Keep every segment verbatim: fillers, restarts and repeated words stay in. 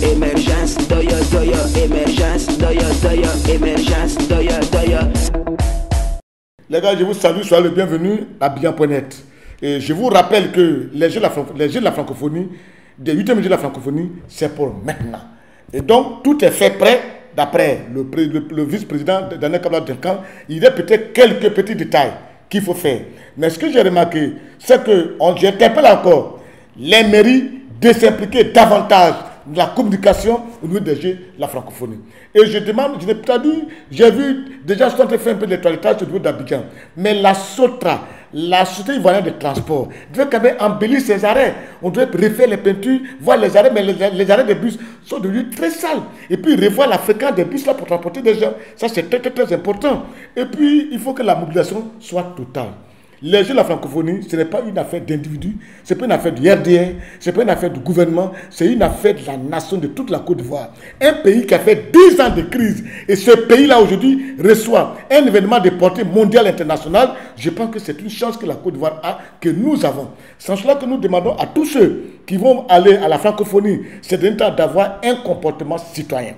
Emergence, doya doya, émergence, doya doya, émergence, doya doya. Les gars, je vous salue, soyez le bienvenu à bien point net. Et je vous rappelle que les Jeux de la francophonie, des huitièmes Jeux de la francophonie, c'est pour maintenant. Et donc, tout est fait prêt d'après le, le, le vice-président Daniel Kablan Duncan. Il y a peut-être quelques petits détails qu'il faut faire. Mais ce que j'ai remarqué, c'est que j'interpelle encore les mairies de s'impliquer davantage de la communication au niveau des Jeux de la francophonie. Et je demande, je n'ai pas dit, j'ai vu, déjà je suis en train de faire un peu de toilettage au niveau d'Abidjan, mais la SOTRA, la Société Ivoirienne de Transport, devait quand même embellir ses arrêts. On devait refaire les peintures, voir les arrêts, mais les, les arrêts des bus sont devenus très sales. Et puis revoir la fréquence des bus là pour transporter des gens, ça c'est très très très important. Et puis il faut que la mobilisation soit totale. Les Jeux de la francophonie, ce n'est pas une affaire d'individus, ce n'est pas une affaire du R D R, ce n'est pas une affaire du gouvernement, c'est une affaire de la nation, de toute la Côte d'Ivoire. Un pays qui a fait dix ans de crise, et ce pays-là aujourd'hui reçoit un événement de portée mondiale internationale, je pense que c'est une chance que la Côte d'Ivoire a, que nous avons. C'est cela que nous demandons à tous ceux qui vont aller à la francophonie, c'est d'avoir un comportement citoyen.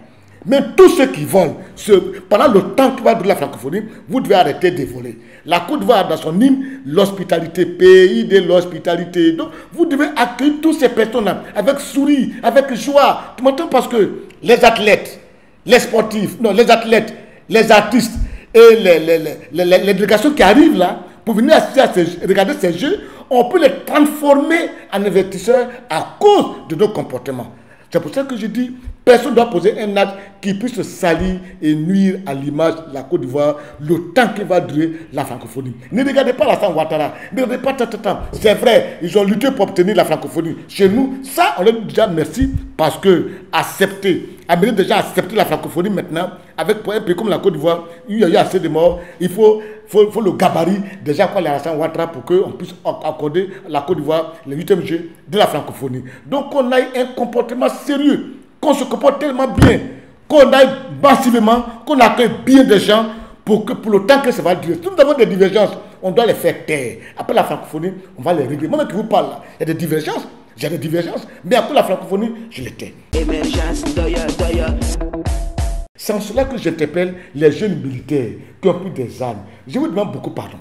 Mais tous ceux qui volent, ceux, pendant le temps que va durer la francophonie, vous devez arrêter de voler. La Côte d'Ivoire, dans son hymne, l'hospitalité, pays de l'hospitalité. Donc, vous devez accueillir tous ces personnes-là avec sourire, avec joie. Tu m'entends? Parce que les athlètes, les sportifs, non, les athlètes, les artistes et les, les, les, les, les, les délégations qui arrivent là, pour venir assister à ces, regarder ces jeux, on peut les transformer en investisseurs à cause de nos comportements. C'est pour ça que je dis, personne ne doit poser un acte qui puisse salir et nuire à l'image de la Côte d'Ivoire le temps qui va durer la francophonie. Ne regardez pas la Sant'Ouattara, ne regardez pas Tata. C'est vrai, ils ont lutté pour obtenir la francophonie. Chez nous, ça, on leur dit déjà merci parce que accepter, amener déjà accepter la francophonie maintenant, avec pour un pays comme la Côte d'Ivoire, il y a eu assez de morts, il faut, faut, faut le gabarit déjà pour la Sant'Ouattara pour qu'on puisse accorder la Côte d'Ivoire les huitièmes Jeux de la francophonie. Donc on a un comportement sérieux, qu'on se comporte tellement bien, qu'on aille massivement, qu'on accueille bien des gens pour, que, pour le temps que ça va durer. Si nous avons des divergences, on doit les faire taire. Après la francophonie, on va les régler. Moi qui vous parle, il y a des divergences, j'ai des divergences, mais après la francophonie, je les tais. Sans cela que j'interpelle les jeunes militaires qui ont pris des armes. Je vous demande beaucoup pardon.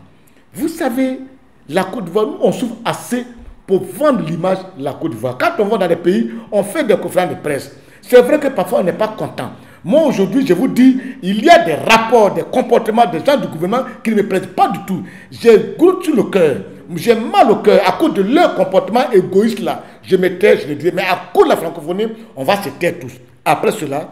Vous savez, la Côte d'Ivoire, nous, on souffre assez pour vendre l'image de la Côte d'Ivoire. Quand on va dans les pays, on fait des conférences de presse. C'est vrai que parfois on n'est pas content. Moi aujourd'hui, je vous dis, il y a des rapports, des comportements des gens du gouvernement qui ne me plaisent pas du tout. J'ai goût sur le cœur, j'ai mal au cœur à cause de leur comportement égoïste là. Je me tais, je le dis, mais à cause de la francophonie, on va se taire tous. Après cela,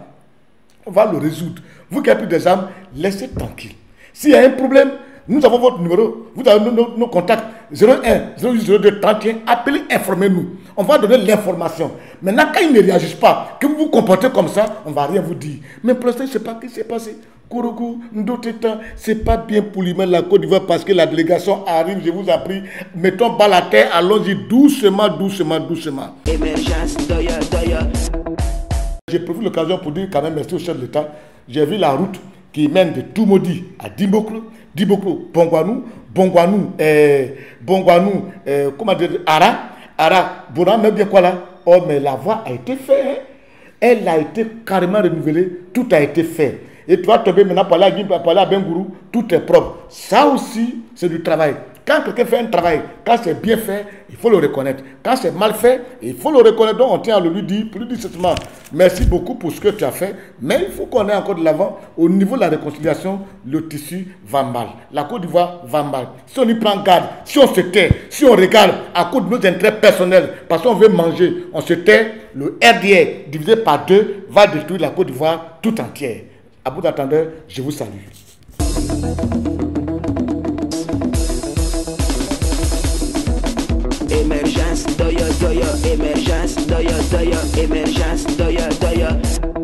on va le résoudre. Vous qui avez pris des armes, laissez tranquille. S'il y a un problème, nous avons votre numéro, vous avez nos, nos, nos contacts zéro un zéro huit zéro deux trente et un, appelez, informez-nous. On va donner l'information. Maintenant, quand ils ne réagissent pas, que vous vous comportez comme ça, on ne va rien vous dire. Mais pour l'instant, je ne sais pas ce qui s'est passé. Kouroukou, d'autres temps, ce n'est pas bien pour l'image de la Côte d'Ivoire parce que la délégation arrive, je vous appris. Mettons pas la terre, allons-y doucement, doucement, doucement. Émergence, doya, doya. J'ai prévu l'occasion pour dire quand même merci au chef de l'État. J'ai vu la route qui mène de Toumodi à Dimbokro, Dimbokro, Bongouanou, Bongouanou, eh, Bongouanou, eh, comment dire, Ara, Ara, Bonan, même bien quoi là. Oh, mais la voie a été faite, hein. Elle a été carrément renouvelée, tout a été fait. Et tu vas tomber maintenant par là à Guimba, par là à Bengourou, tout est propre. Ça aussi, c'est du travail. Quand quelqu'un fait un travail, quand c'est bien fait, il faut le reconnaître. Quand c'est mal fait, il faut le reconnaître. Donc on tient à le lui dire, plus discrètement, merci beaucoup pour ce que tu as fait, mais il faut qu'on ait encore de l'avant. Au niveau de la réconciliation, le tissu va mal. La Côte d'Ivoire va mal. Si on y prend garde, si on se tait, si on regarde à cause de nos intérêts personnels, parce qu'on veut manger, on se tait, le R D R divisé par deux va détruire la Côte d'Ivoire tout entière. À bout d'attendeur, je vous salue. Émergence, doya doya, émergence, doya doya, émergence, doya doya.